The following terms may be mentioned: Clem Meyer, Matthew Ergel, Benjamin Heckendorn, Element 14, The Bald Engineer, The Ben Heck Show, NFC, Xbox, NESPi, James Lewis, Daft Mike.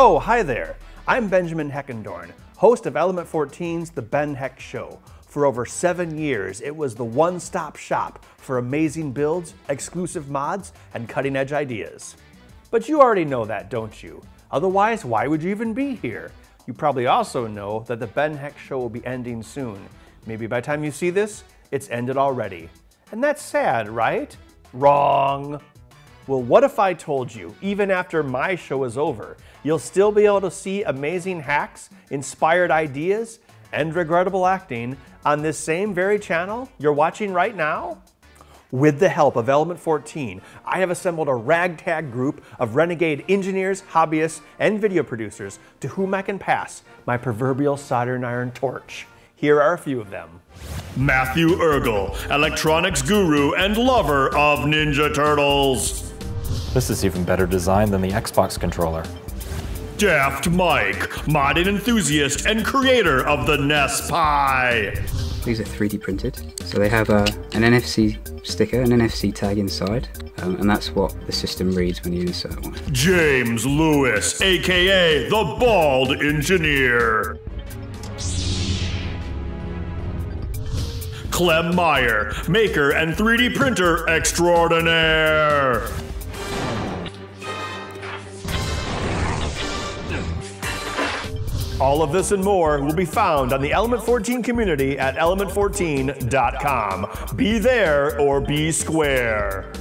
Oh, hi there. I'm Benjamin Heckendorn, host of Element 14's The Ben Heck Show. For over 7 years, it was the one-stop shop for amazing builds, exclusive mods, and cutting-edge ideas. But you already know that, don't you? Otherwise, why would you even be here? You probably also know that The Ben Heck Show will be ending soon. Maybe by the time you see this, it's ended already. And that's sad, right? Wrong! Well, what if I told you, even after my show is over, you'll still be able to see amazing hacks, inspired ideas, and regrettable acting on this same very channel you're watching right now? With the help of Element 14, I have assembled a ragtag group of renegade engineers, hobbyists, and video producers to whom I can pass my proverbial soldering iron torch. Here are a few of them. Matthew Ergel, electronics guru and lover of Ninja Turtles. This is even better designed than the Xbox controller. Daft Mike, modding enthusiast and creator of the NESPi. These are 3D printed, so they have an NFC sticker, an NFC tag inside, and that's what the system reads when you insert one. James Lewis, aka The Bald Engineer. Clem Meyer, maker and 3D printer extraordinaire. All of this and more will be found on the Element 14 community at element14.com. Be there or be square.